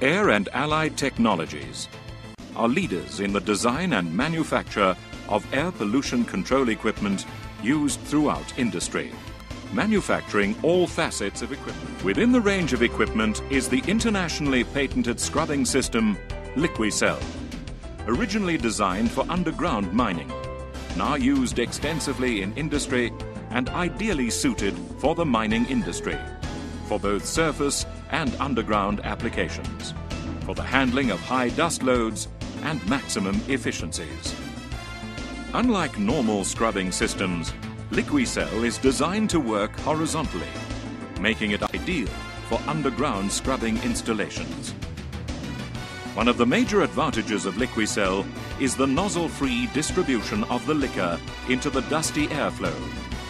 Air and Allied Technologies are leaders in the design and manufacture of air pollution control equipment used throughout industry, manufacturing all facets of equipment. Within the range of equipment is the internationally patented scrubbing system LiquiCell, originally designed for underground mining, now used extensively in industry and ideally suited for the mining industry, for both surface and underground applications, for the handling of high dust loads and maximum efficiencies. Unlike normal scrubbing systems, LiquiCell is designed to work horizontally, making it ideal for underground scrubbing installations. One of the major advantages of LiquiCell is the nozzle-free distribution of the liquor into the dusty airflow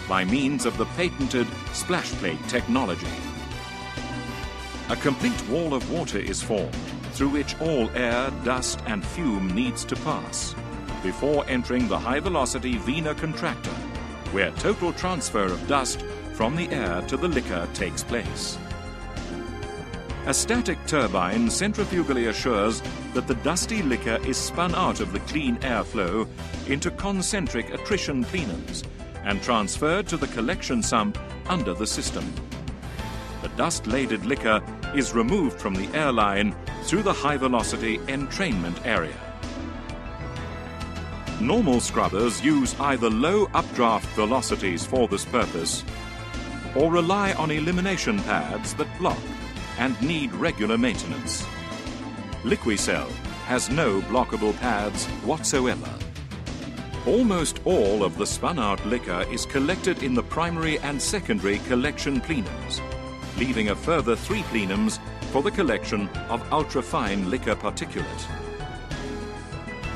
by means of the patented splash plate technology. A complete wall of water is formed through which all air, dust and fume needs to pass before entering the high-velocity Wiener contractor, where total transfer of dust from the air to the liquor takes place. A static turbine centrifugally assures that the dusty liquor is spun out of the clean airflow into concentric attrition cleaners and transferred to the collection sump under the system. The dust-laden liquor is removed from the airline through the high-velocity entrainment area. Normal scrubbers use either low updraft velocities for this purpose or rely on elimination pads that block and need regular maintenance. LiquiCell has no blockable pads whatsoever. Almost all of the spun-out liquor is collected in the primary and secondary collection plenums, leaving a further 3 plenums for the collection of ultra-fine liquor particulate.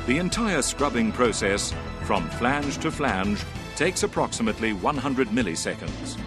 The entire scrubbing process, from flange to flange, takes approximately 100 milliseconds.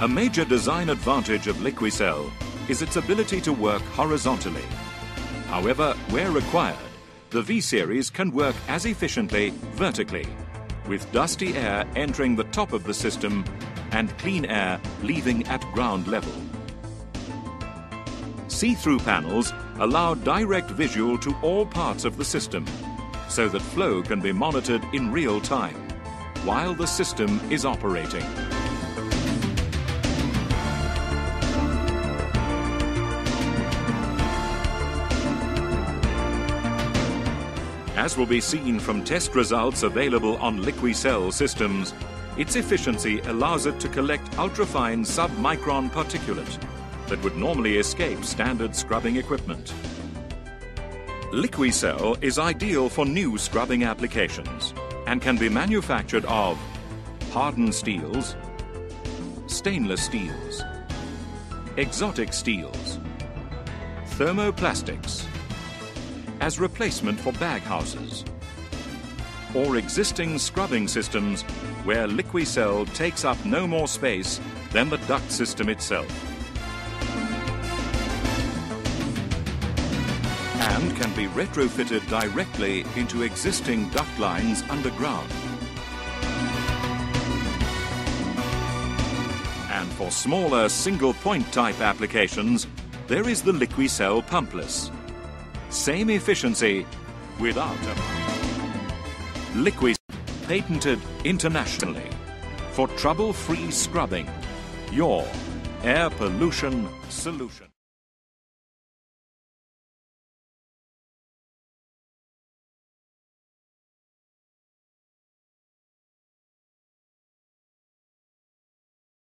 A major design advantage of LiquiCell is its ability to work horizontally. However, where required, the V-Series can work as efficiently vertically, with dusty air entering the top of the system and clean air leaving at ground level. See-through panels allow direct visual to all parts of the system, so that flow can be monitored in real time while the system is operating. As will be seen from test results available on LiquiCell systems, its efficiency allows it to collect ultrafine sub-micron particulate that would normally escape standard scrubbing equipment. LiquiCell is ideal for new scrubbing applications and can be manufactured of hardened steels, stainless steels, exotic steels, thermoplastics, as replacement for bag houses, or existing scrubbing systems where LiquiCell takes up no more space than the duct system itself, and can be retrofitted directly into existing duct lines underground. And for smaller single-point type applications, there is the LiquiCell pumpless. Same efficiency without a pump. LiquiCell, patented internationally for trouble-free scrubbing. Your air pollution solution.